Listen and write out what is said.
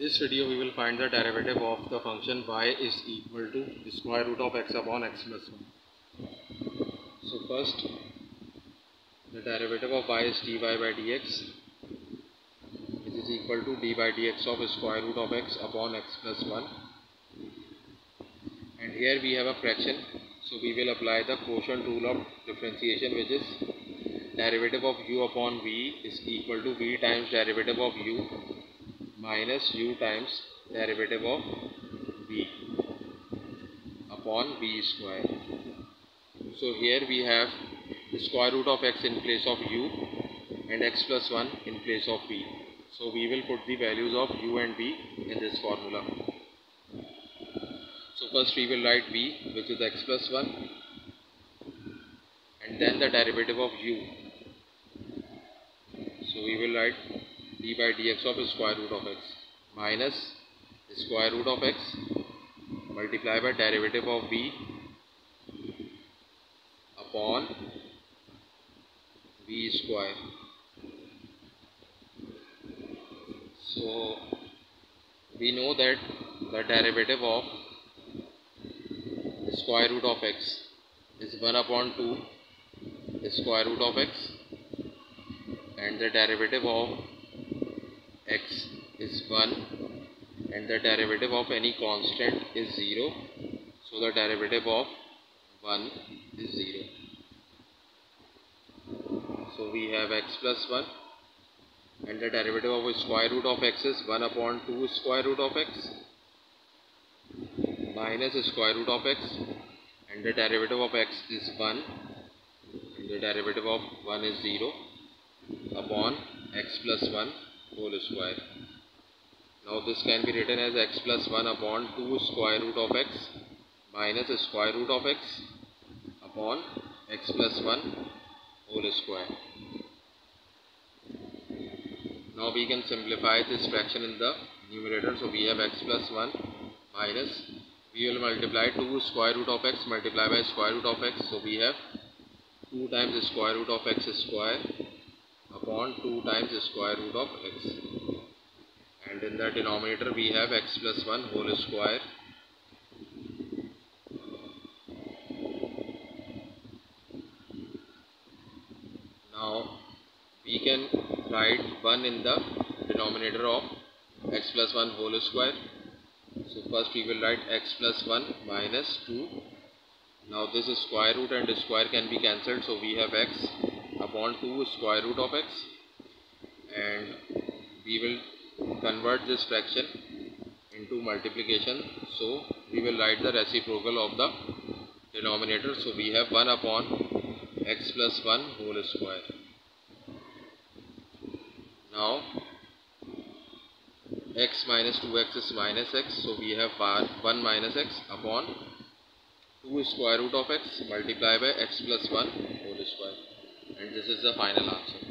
this video we will find the derivative of the function y is equal to the square root of x upon x plus 1. So first the derivative of y is dy by dx, which is equal to d by dx of square root of x upon x plus 1. And here we have a fraction, so we will apply the quotient rule of differentiation, which is derivative of u upon v is equal to v times derivative of u minus u times derivative of v upon v square. So here we have the square root of x in place of u and x plus 1 in place of v. So we will put the values of u and v in this formula. So first we will write v, which is x plus 1, and then the derivative of u. So we will write d by dx of square root of x minus square root of x multiplied by derivative of v upon v square. So we know that the derivative of the square root of x is 1 upon 2 the square root of x, and the derivative of x is 1, and the derivative of any constant is 0. So the derivative of 1 is 0. So we have x plus 1, and the derivative of square root of x is 1 upon 2 square root of x minus square root of x, and the derivative of x is 1, and the derivative of 1 is 0 upon x plus 1 whole square. Now this can be written as x plus 1 upon 2 square root of x minus square root of x upon x plus 1 whole square. Now we can simplify this fraction in the numerator. So we have x plus 1 minus, we will multiply 2 square root of x multiplied by square root of x. So we have 2 times the square root of x square upon 2 times the square root of x. And in the denominator we have x plus 1 whole square. Now we can write 1 in the denominator of x plus 1 whole square. So first we will write x plus 1 minus 2. Now this is square root and square can be cancelled. So we have x upon 2 square root of x, and we will convert this fraction into multiplication. So we will write the reciprocal of the denominator. So we have 1 upon x plus 1 whole square. Now x minus 2x is minus x, so we have 1 minus x upon 2 square root of x multiplied by x plus 1 whole square, and this is the final answer.